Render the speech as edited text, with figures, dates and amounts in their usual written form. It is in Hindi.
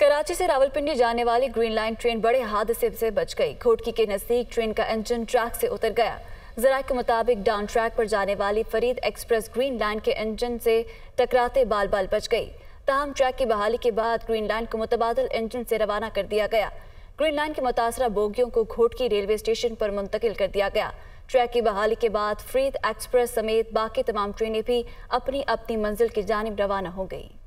कराची से रावलपिंडी जाने वाली ग्रीन लाइन ट्रेन बड़े हादसे से बच गई। घोटकी के नजदीक ट्रेन का इंजन ट्रैक से उतर गया। जरा के मुताबिक डाउन ट्रैक पर जाने वाली फरीद एक्सप्रेस ग्रीन लाइन के इंजन से टकराते बाल बाल बच गई। तहम ट्रैक की बहाली के बाद ग्रीन लाइन को मुतबादल इंजन से रवाना कर दिया गया। ग्रीन लाइन के मुतासरा बोगियों को घोटकी रेलवे स्टेशन पर मुंतकिल कर दिया गया। ट्रैक की बहाली के बाद फरीद एक्सप्रेस समेत बाकी तमाम ट्रेनें भी अपनी अपनी मंजिल की जानिब रवाना हो गई।